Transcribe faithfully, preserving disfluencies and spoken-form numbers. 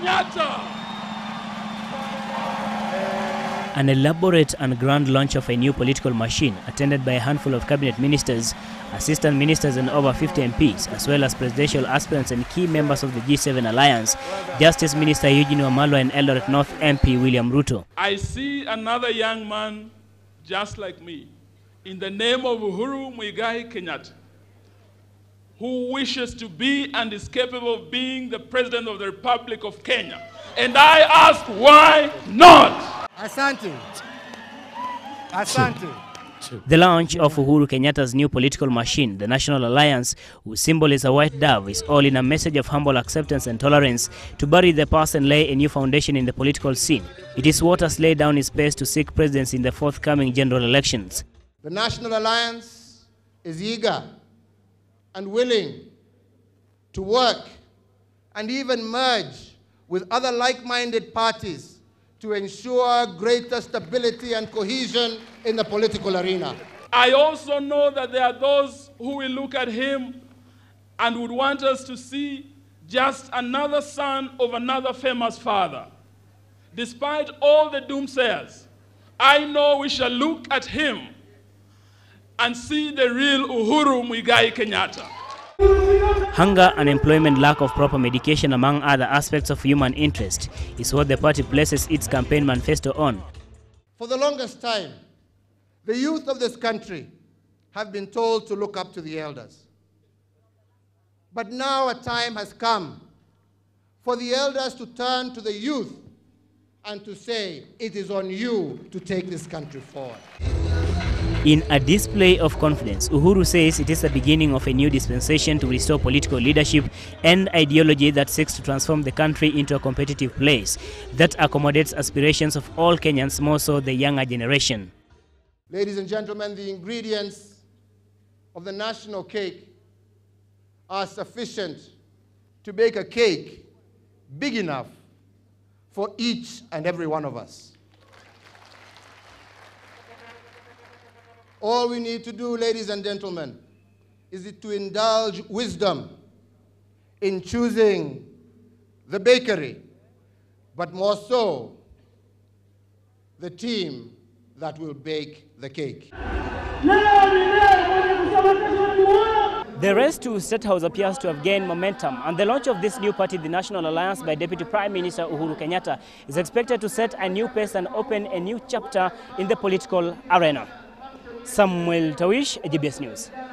Kenyatta. An elaborate and grand launch of a new political machine attended by a handful of cabinet ministers, assistant ministers and over fifty M Ps, as well as presidential aspirants and key members of the G seven Alliance, Justice Minister Eugene Wamalwa and Eldoret North M P William Ruto. I see another young man just like me, in the name of Uhuru Muigai Kenyatta, who wishes to be and is capable of being the President of the Republic of Kenya. And I ask, why not? Asante. Asante. The launch of Uhuru Kenyatta's new political machine, the National Alliance, whose symbol is a white dove, is all in a message of humble acceptance and tolerance to bury the past and lay a new foundation in the political scene. It is what has laid down its pace to seek presidency in the forthcoming general elections. The National Alliance is eager and willing to work and even merge with other like-minded parties to ensure greater stability and cohesion in the political arena. I also know that there are those who will look at him and would want us to see just another son of another famous father. Despite all the doomsayers, I know we shall look at him and see the real Uhuru Muigai Kenyatta. Hunger, unemployment, lack of proper medication, among other aspects of human interest, is what the party places its campaign manifesto on. For the longest time, the youth of this country have been told to look up to the elders. But now a time has come for the elders to turn to the youth and to say, it is on you to take this country forward. In a display of confidence, Uhuru says it is the beginning of a new dispensation to restore political leadership and ideology that seeks to transform the country into a competitive place that accommodates aspirations of all Kenyans, more so the younger generation. Ladies and gentlemen, the ingredients of the national cake are sufficient to bake a cake big enough for each and every one of us. All we need to do, ladies and gentlemen, is to indulge wisdom in choosing the bakery, but more so the team that will bake the cake. The race to State House appears to have gained momentum, and the launch of this new party, the National Alliance, by Deputy Prime Minister Uhuru Kenyatta is expected to set a new pace and open a new chapter in the political arena. Samuel Tarwish, G B S News.